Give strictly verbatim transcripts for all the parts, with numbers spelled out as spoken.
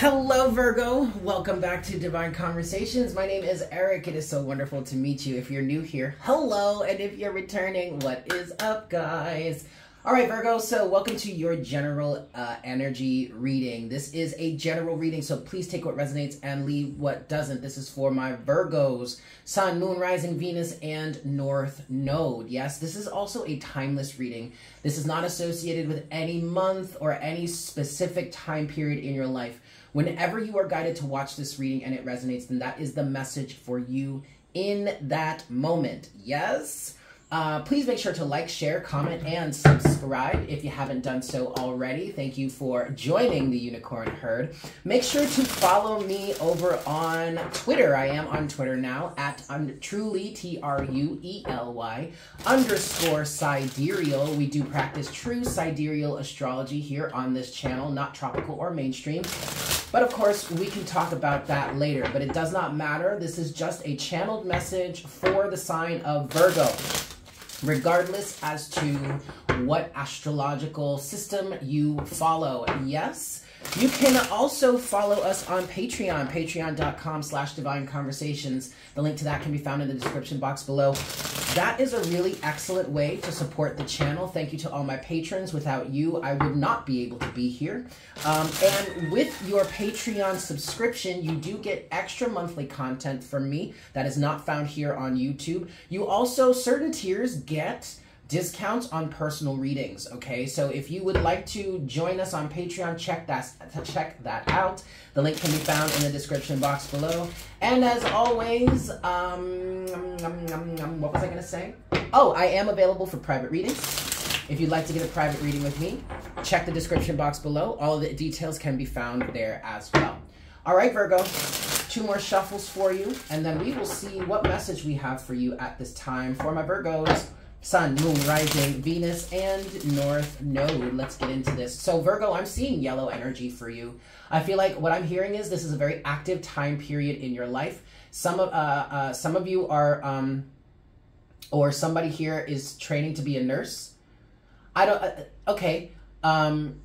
Hello, Virgo. Welcome back to Divine Conversations. My name is Eric. It is so wonderful to meet you. If you're new here, hello. And if you're returning, what is up, guys? All right, Virgo. So welcome to your general uh, energy reading. This is a general reading, so please take what resonates and leave what doesn't. This is for my Virgos, Sun, Moon, Rising, Venus, and North Node. Yes, this is also a timeless reading. This is not associated with any month or any specific time period in your life. Whenever you are guided to watch this reading and it resonates, then that is the message for you in that moment. Yes? Uh, please make sure to like, share, comment, and subscribe if you haven't done so already. Thank you for joining the Unicorn Herd. Make sure to follow me over on Twitter. I am on Twitter now at um, truly, T R U E L Y, underscore sidereal. We do practice true sidereal astrology here on this channel, not tropical or mainstream. But of course, we can talk about that later, but it does not matter. This is just a channeled message for the sign of Virgo, regardless as to what astrological system you follow. Yes, you can also follow us on Patreon, patreon.com slash divine conversations. The link to that can be found in the description box below. That is a really excellent way to support the channel. Thank you to all my patrons. Without you, I would not be able to be here. Um, and with your Patreon subscription, you do get extra monthly content from me that is not found here on YouTube. You also, certain tiers get discounts on personal readings, okay? So if you would like to join us on Patreon, check that, check that out. The link can be found in the description box below. And as always, um, what was I gonna say? Oh, I am available for private readings. If you'd like to get a private reading with me, check the description box below. All of the details can be found there as well. All right, Virgo, two more shuffles for you, and then we will see what message we have for you at this time for my Virgos. Sun, Moon, Rising, Venus, and North Node. Let's get into this. So Virgo, I'm seeing yellow energy for you. I feel like what I'm hearing is this is a very active time period in your life. Some of, uh, uh, some of you are, um, or somebody here is training to be a nurse. I don't, uh, okay. Um,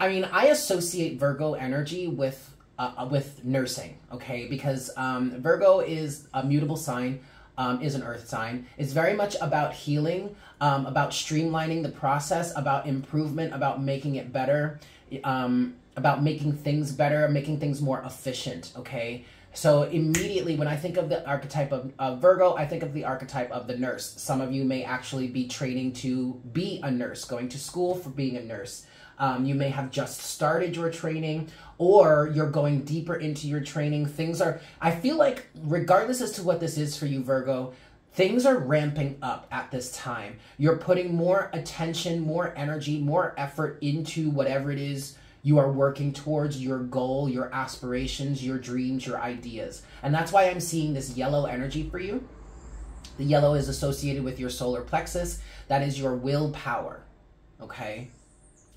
I mean, I associate Virgo energy with, uh, with nursing, okay? Because um, Virgo is a mutable sign. Um, is an earth sign. It's very much about healing, um, about streamlining the process, about improvement, about making it better, um, about making things better, making things more efficient, okay? So immediately when I think of the archetype of uh, Virgo, I think of the archetype of the nurse. Some of you may actually be training to be a nurse, going to school for being a nurse. Um, you may have just started your training, or you're going deeper into your training. Things are, I feel like, regardless as to what this is for you, Virgo, things are ramping up at this time. You're putting more attention, more energy, more effort into whatever it is you are working towards, your goal, your aspirations, your dreams, your ideas. And that's why I'm seeing this yellow energy for you. The yellow is associated with your solar plexus. That is your willpower, okay?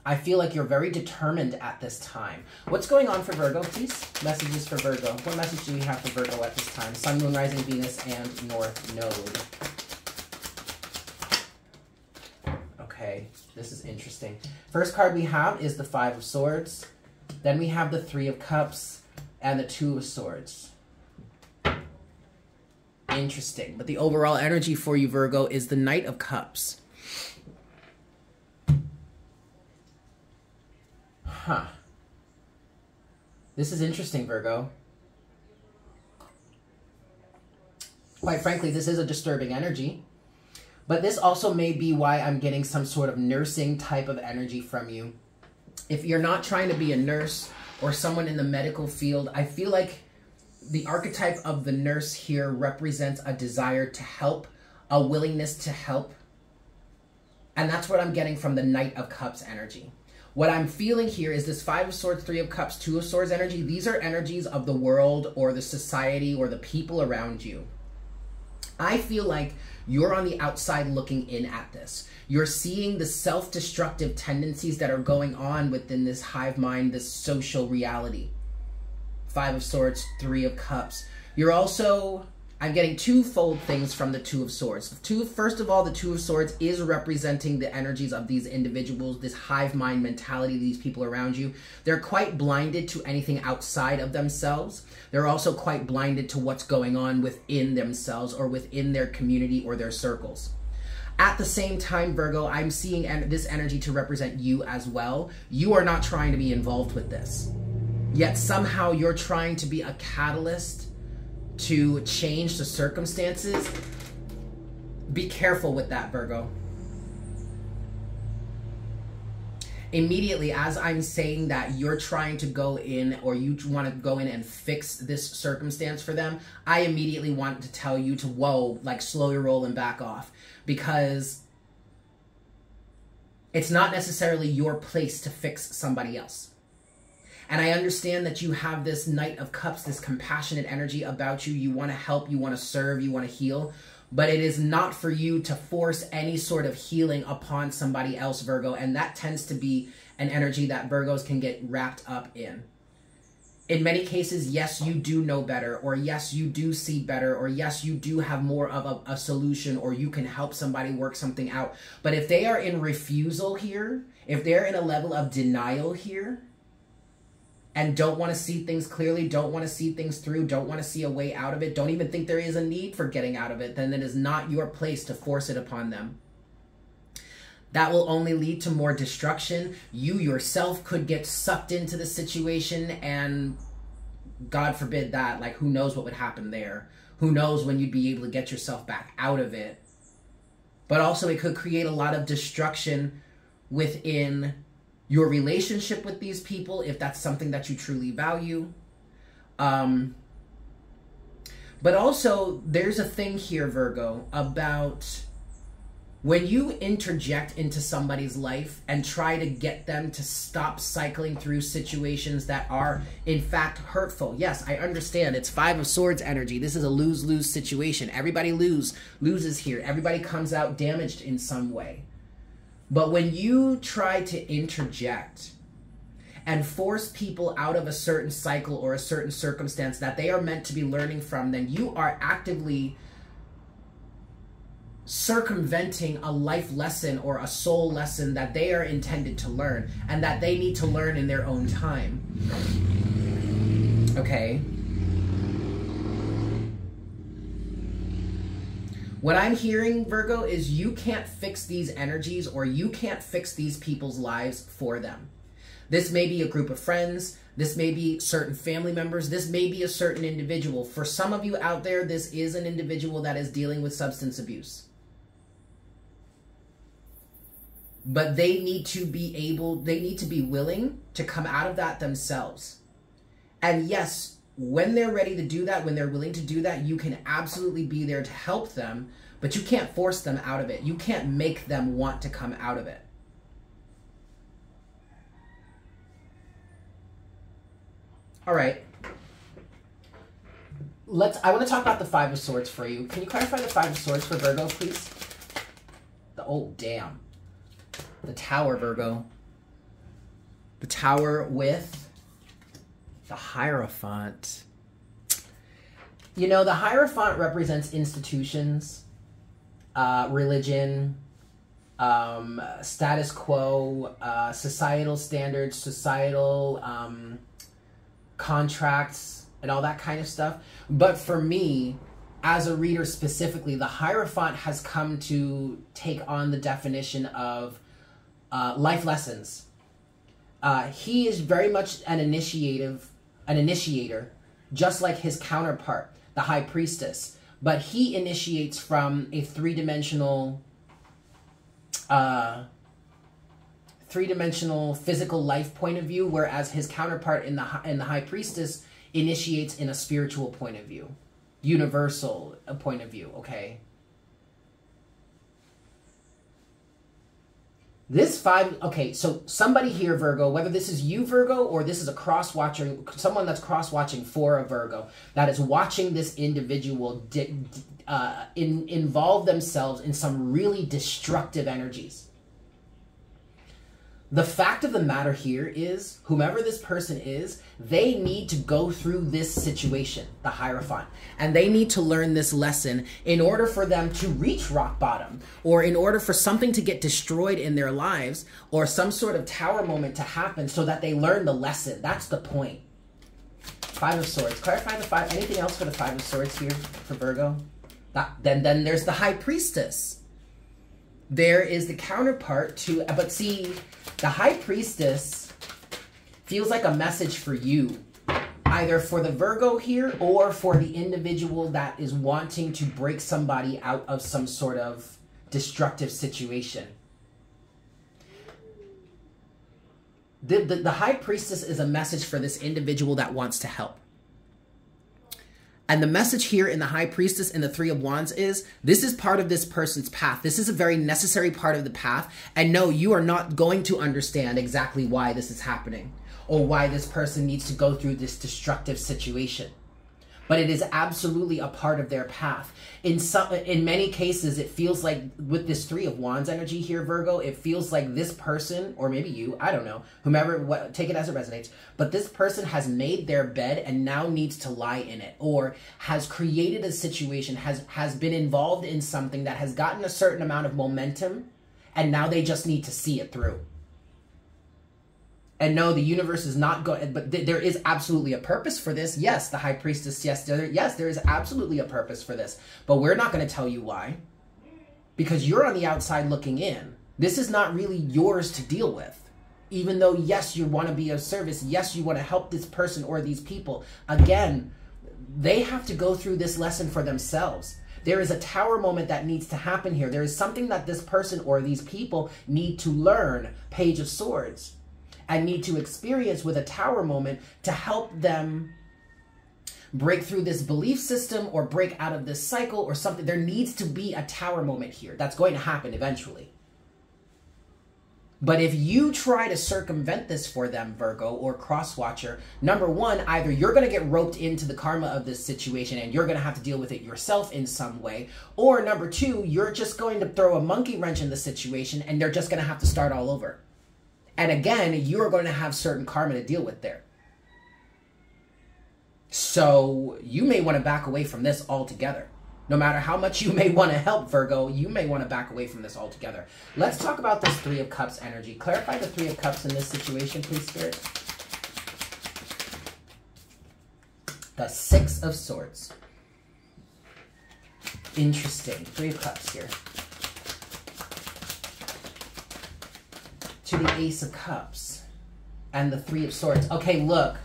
I feel like you're very determined at this time. What's going on for Virgo, please? Messages for Virgo. What message do we have for Virgo at this time? Sun, Moon, Rising, Venus, and North Node. Okay, this is interesting. First card we have is the Five of Swords. Then we have the Three of Cups and the Two of Swords. Interesting. But the overall energy for you, Virgo, is the Knight of Cups. Huh. This is interesting, Virgo. Quite frankly, this is a disturbing energy. But this also may be why I'm getting some sort of nursing type of energy from you. If you're not trying to be a nurse or someone in the medical field, I feel like the archetype of the nurse here represents a desire to help, a willingness to help. And that's what I'm getting from the Knight of Cups energy. What I'm feeling here is this Five of Swords, Three of Cups, Two of Swords energy. These are energies of the world or the society or the people around you. I feel like you're on the outside looking in at this. You're seeing the self-destructive tendencies that are going on within this hive mind, this social reality. Five of Swords, Three of Cups. You're also I'm getting twofold things from the Two of Swords. Two, first of all, the Two of Swords is representing the energies of these individuals, this hive mind mentality of these people around you. They're quite blinded to anything outside of themselves. They're also quite blinded to what's going on within themselves or within their community or their circles. At the same time, Virgo, I'm seeing en- this energy to represent you as well. You are not trying to be involved with this. Yet somehow you're trying to be a catalyst to change the circumstances. Be careful with that, Virgo. Immediately, as I'm saying that you're trying to go in or you want to go in and fix this circumstance for them, I immediately want to tell you to, whoa, like slow your roll and back off, because it's not necessarily your place to fix somebody else. And I understand that you have this Knight of Cups, this compassionate energy about you. You want to help, you want to serve, you want to heal. But it is not for you to force any sort of healing upon somebody else, Virgo. And that tends to be an energy that Virgos can get wrapped up in. In many cases, yes, you do know better, or yes, you do see better, or yes, you do have more of a, a solution, or you can help somebody work something out. But if they are in refusal here, if they're in a level of denial here, and don't want to see things clearly, don't want to see things through, don't want to see a way out of it, don't even think there is a need for getting out of it, then it is not your place to force it upon them. That will only lead to more destruction. You yourself could get sucked into the situation, and God forbid that. Like, who knows what would happen there? Who knows when you'd be able to get yourself back out of it? But also, it could create a lot of destruction within your relationship with these people, if that's something that you truly value. Um, but also, there's a thing here, Virgo, about when you interject into somebody's life and try to get them to stop cycling through situations that are, in fact, hurtful. Yes, I understand. It's Five of Swords energy. This is a lose-lose situation. Everybody lose, loses here. Everybody comes out damaged in some way. But when you try to interject and force people out of a certain cycle or a certain circumstance that they are meant to be learning from, then you are actively circumventing a life lesson or a soul lesson that they are intended to learn and that they need to learn in their own time. Okay. What I'm hearing, Virgo, is you can't fix these energies or you can't fix these people's lives for them. This may be a group of friends. This may be certain family members. This may be a certain individual. For some of you out there, this is an individual that is dealing with substance abuse. But they need to be able, they need to be willing to come out of that themselves. And yes, when they're ready to do that, when they're willing to do that, you can absolutely be there to help them, but you can't force them out of it. You can't make them want to come out of it. All right. Let's, I want to talk about the Five of Swords for you. Can you clarify the Five of Swords for Virgo, please? The, oh, damn. The Tower, Virgo. The Tower with the Hierophant. You know, the Hierophant represents institutions, uh, religion, um, status quo, uh, societal standards, societal um, contracts, and all that kind of stuff. But for me, as a reader specifically, the Hierophant has come to take on the definition of uh, life lessons. Uh, he is very much an initiative an initiator, just like his counterpart, the High Priestess. But he initiates from a three-dimensional, uh, three-dimensional physical life point of view, whereas his counterpart in the, in the High Priestess initiates in a spiritual point of view, universal point of view, okay? This five, okay, so somebody here, Virgo, whether this is you, Virgo, or this is a cross-watcher, someone that's cross-watching for a Virgo, that is watching this individual di uh, in, involve themselves in some really destructive energies. The fact of the matter here is, whomever this person is, they need to go through this situation, the Hierophant, and they need to learn this lesson in order for them to reach rock bottom, or in order for something to get destroyed in their lives, or some sort of tower moment to happen so that they learn the lesson. That's the point. Five of Swords. Clarify the five. Anything else for the Five of Swords here for Virgo? That, then, then there's the High Priestess. There is the counterpart to, but see, the High Priestess feels like a message for you, either for the Virgo here or for the individual that is wanting to break somebody out of some sort of destructive situation. The, the, the High Priestess is a message for this individual that wants to help. And the message here in the High Priestess and the Three of Wands is, this is part of this person's path. This is a very necessary part of the path. And no, you are not going to understand exactly why this is happening or why this person needs to go through this destructive situation. But it is absolutely a part of their path. In some, in many cases, it feels like with this Three of Wands energy here, Virgo, it feels like this person, or maybe you, I don't know, whomever, what, take it as it resonates, but this person has made their bed and now needs to lie in it, or has created a situation, has, has been involved in something that has gotten a certain amount of momentum, and now they just need to see it through. And no, the universe is not going, but th there is absolutely a purpose for this. Yes, the High Priestess, yes, there, yes, there is absolutely a purpose for this. But we're not going to tell you why, because you're on the outside looking in. This is not really yours to deal with. Even though, yes, you want to be of service. Yes, you want to help this person or these people. Again, they have to go through this lesson for themselves. There is a tower moment that needs to happen here. There is something that this person or these people need to learn, Page of Swords. I need to experience with a tower moment to help them break through this belief system or break out of this cycle or something. There needs to be a tower moment here. That's going to happen eventually. But if you try to circumvent this for them, Virgo or Crosswatcher, number one, either you're going to get roped into the karma of this situation and you're going to have to deal with it yourself in some way, or number two, you're just going to throw a monkey wrench in the situation and they're just going to have to start all over. And again, you are going to have certain karma to deal with there. So you may want to back away from this altogether. No matter how much you may want to help, Virgo, you may want to back away from this altogether. Let's talk about this Three of Cups energy. Clarify the Three of Cups in this situation, please, Spirit. The Six of Swords. Interesting. Three of Cups here. To the Ace of Cups and the Three of Swords. Okay, look.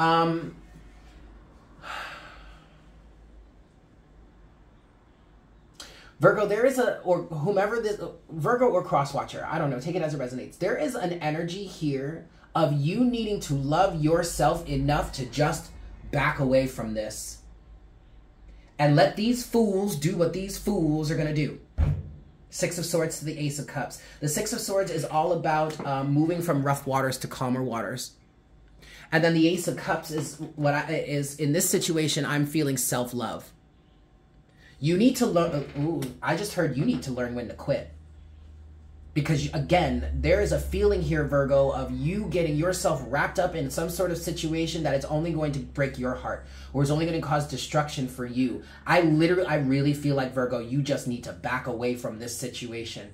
Um, Virgo, there is a, or whomever this, Virgo or Crosswatcher, I don't know, take it as it resonates. There is an energy here of you needing to love yourself enough to just back away from this and let these fools do what these fools are going to do. Six of Swords to the Ace of Cups. The Six of Swords is all about um, moving from rough waters to calmer waters. And then the Ace of Cups is what I, is in this situation, I'm feeling self-love. You need to learn, ooh, I just heard you need to learn when to quit. Because again, there is a feeling here, Virgo, of you getting yourself wrapped up in some sort of situation that it's only going to break your heart or it's only going to cause destruction for you. I literally, I really feel like, Virgo, you just need to back away from this situation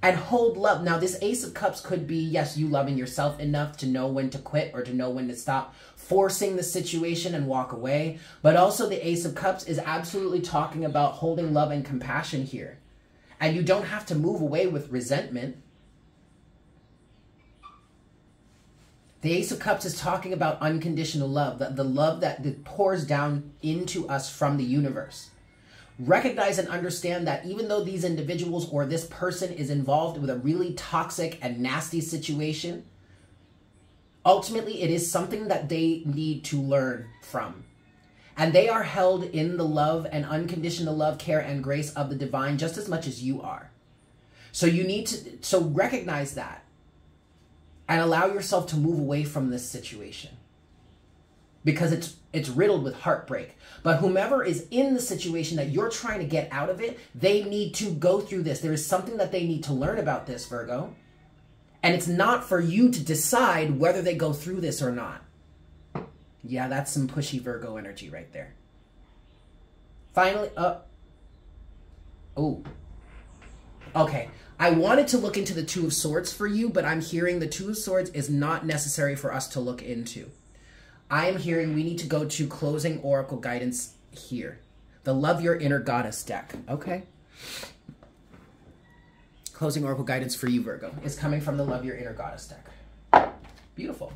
and hold love. Now, this Ace of Cups could be, yes, you loving yourself enough to know when to quit or to know when to stop forcing the situation and walk away. But also the Ace of Cups is absolutely talking about holding love and compassion here. And you don't have to move away with resentment. The Ace of Cups is talking about unconditional love, the, the love that, that pours down into us from the universe. Recognize and understand that even though these individuals or this person is involved with a really toxic and nasty situation, ultimately it is something that they need to learn from. And they are held in the love and unconditional love, care, and grace of the divine just as much as you are. So you need to, so recognize that and allow yourself to move away from this situation. because it's it's riddled with heartbreak. But whomever is in the situation that you're trying to get out of it, they need to go through this. There is something that they need to learn about this, Virgo. And it's not for you to decide whether they go through this or not. Yeah, that's some pushy Virgo energy right there. Finally, uh, oh, okay. I wanted to look into the Two of Swords for you, but I'm hearing the Two of Swords is not necessary for us to look into. I am hearing we need to go to closing oracle guidance here. The Love Your Inner Goddess deck. Okay. Closing oracle guidance for you, Virgo, is coming from the Love Your Inner Goddess deck. Beautiful.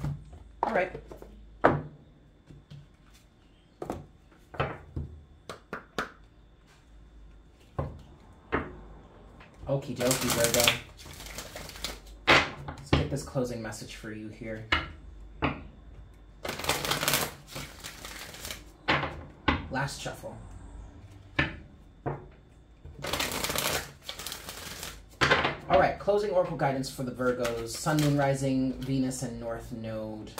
All right. Okie dokie, Virgo. Let's get this closing message for you here. Last shuffle. All right, closing oracle guidance for the Virgos. Sun, Moon, Rising, Venus, and North Node.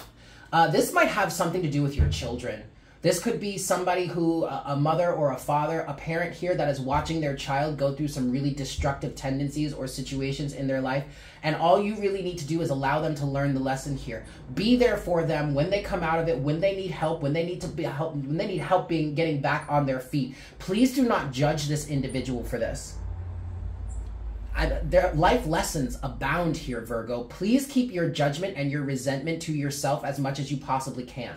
Uh, this might have something to do with your children. This could be somebody who, a mother or a father, a parent here that is watching their child go through some really destructive tendencies or situations in their life. And all you really need to do is allow them to learn the lesson here. Be there for them when they come out of it, when they need help, when they need to be help, when they need help being getting back on their feet. Please do not judge this individual for this. I, their life lessons abound here, Virgo. Please keep your judgment and your resentment to yourself as much as you possibly can.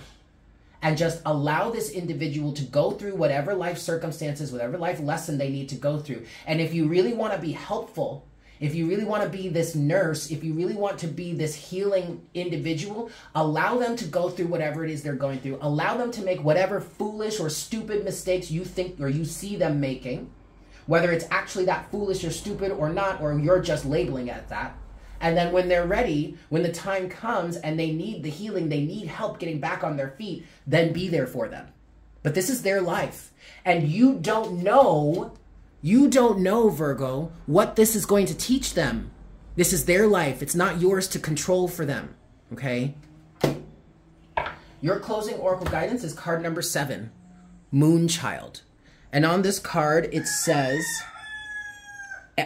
And just allow this individual to go through whatever life circumstances, whatever life lesson they need to go through. And if you really want to be helpful, if you really want to be this nurse, if you really want to be this healing individual, allow them to go through whatever it is they're going through. Allow them to make whatever foolish or stupid mistakes you think or you see them making, whether it's actually that foolish or stupid or not, or you're just labeling it that. And then when they're ready, when the time comes and they need the healing, they need help getting back on their feet, then be there for them. But this is their life. And you don't know, you don't know, Virgo, what this is going to teach them. This is their life. It's not yours to control for them, okay? Your closing oracle guidance is card number seven, Moonchild. And on this card, it says...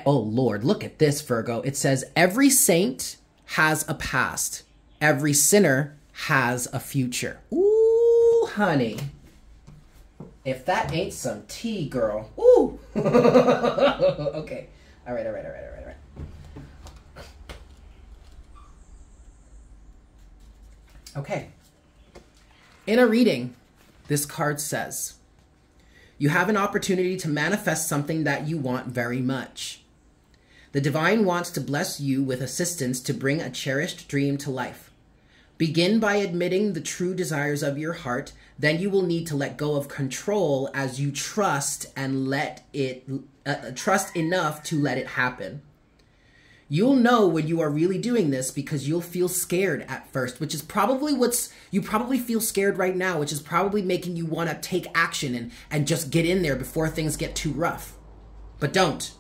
Oh, Lord, look at this, Virgo. It says, every saint has a past. Every sinner has a future. Ooh, honey. If that ain't some tea, girl. Ooh. Okay. All right, all right, all right, all right, all right. Okay. In a reading, this card says, you have an opportunity to manifest something that you want very much. The divine wants to bless you with assistance to bring a cherished dream to life. Begin by admitting the true desires of your heart, then you will need to let go of control as you trust and let it uh, trust enough to let it happen. You'll know when you are really doing this because you'll feel scared at first, which is probably what's, you probably feel scared right now, which is probably making you want to take action and, and just get in there before things get too rough. But don't.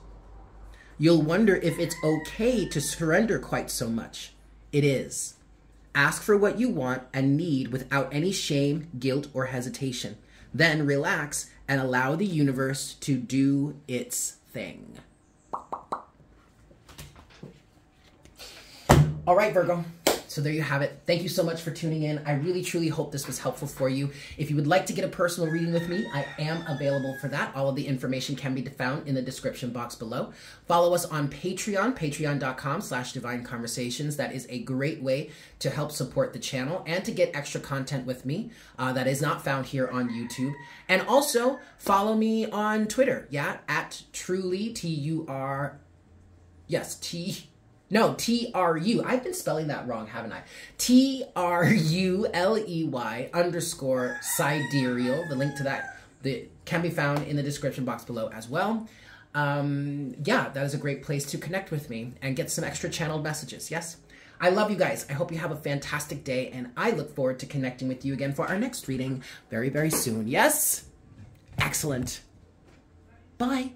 You'll wonder if it's okay to surrender quite so much. It is. Ask for what you want and need without any shame, guilt, or hesitation. Then relax and allow the universe to do its thing. All right, Virgo, so there you have it. Thank you so much for tuning in. I really, truly hope this was helpful for you. If you would like to get a personal reading with me, I am available for that. All of the information can be found in the description box below. Follow us on Patreon, patreon.com slash Divine Conversations. That is a great way to help support the channel and to get extra content with me uh, that is not found here on YouTube. And also follow me on Twitter, yeah, at truly, T U R, yes, T. No, T R U. I've been spelling that wrong, haven't I? T R U L E Y underscore sidereal. The link to that the, can be found in the description box below as well. Um, yeah, that is a great place to connect with me and get some extra channeled messages, yes? I love you guys. I hope you have a fantastic day, and I look forward to connecting with you again for our next reading very, very soon. Yes? Excellent. Bye.